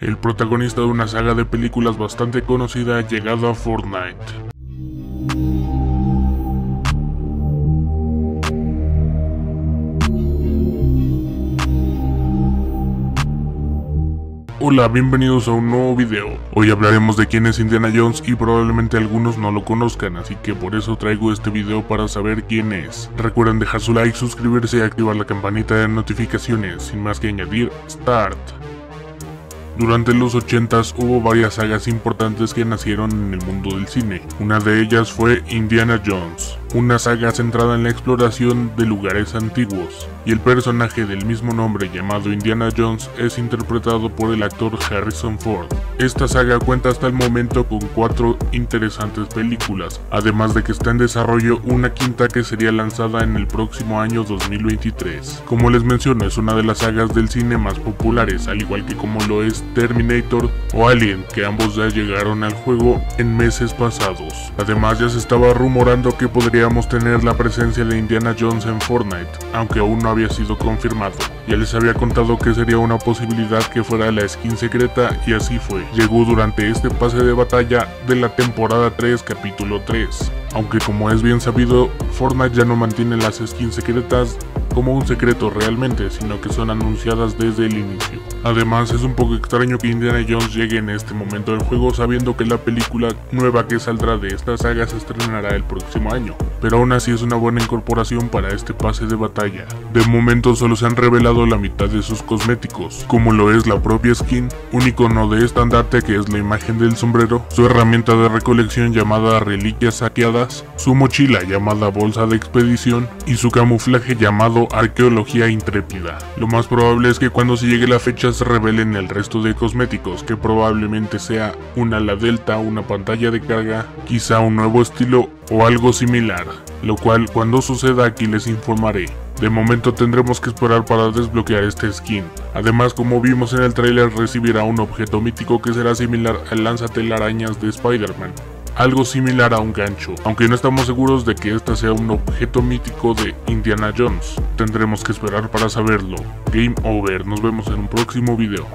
el protagonista de una saga de películas bastante conocida llegada a Fortnite. Hola, bienvenidos a un nuevo video. Hoy hablaremos de quién es Indiana Jones y probablemente algunos no lo conozcan, así que por eso traigo este video para saber quién es. Recuerden dejar su like, suscribirse y activar la campanita de notificaciones. Sin más que añadir, start. Durante los 80s hubo varias sagas importantes que nacieron en el mundo del cine. Una de ellas fue Indiana Jones, una saga centrada en la exploración de lugares antiguos, y el personaje del mismo nombre llamado Indiana Jones es interpretado por el actor Harrison Ford. Esta saga cuenta hasta el momento con 4 interesantes películas, además de que está en desarrollo una quinta que sería lanzada en el próximo año 2023. Como les menciono, es una de las sagas del cine más populares, al igual que como lo es Terminator o Alien, que ambos ya llegaron al juego en meses pasados. Además, ya se estaba rumorando que podríamos tener la presencia de Indiana Jones en Fortnite, aunque aún no había sido confirmado. Ya les había contado que sería una posibilidad que fuera la skin secreta, y así fue. Llegó durante este pase de batalla de la temporada 3, capítulo 3. Aunque, como es bien sabido, Fortnite ya no mantiene las skins secretas como un secreto realmente, sino que son anunciadas desde el inicio. Además, es un poco extraño que Indiana Jones llegue en este momento del juego, sabiendo que la película nueva que saldrá de esta saga se estrenará el próximo año, pero aún así es una buena incorporación para este pase de batalla. De momento solo se han revelado la mitad de sus cosméticos, como lo es la propia skin, un icono de estandarte que es la imagen del sombrero, su herramienta de recolección llamada reliquias saqueadas, su mochila llamada bolsa de expedición y su camuflaje llamado arqueología intrépida. Lo más probable es que cuando se llegue la fecha se revelen el resto de cosméticos, que probablemente sea un ala delta, una pantalla de carga, quizá un nuevo estilo o algo similar, lo cual cuando suceda aquí les informaré. De momento tendremos que esperar para desbloquear este skin. Además, como vimos en el tráiler, recibirá un objeto mítico que será similar al lanzatelarañas de Spider-Man, algo similar a un gancho, aunque no estamos seguros de que este sea un objeto mítico de Indiana Jones. Tendremos que esperar para saberlo. Game over, nos vemos en un próximo video.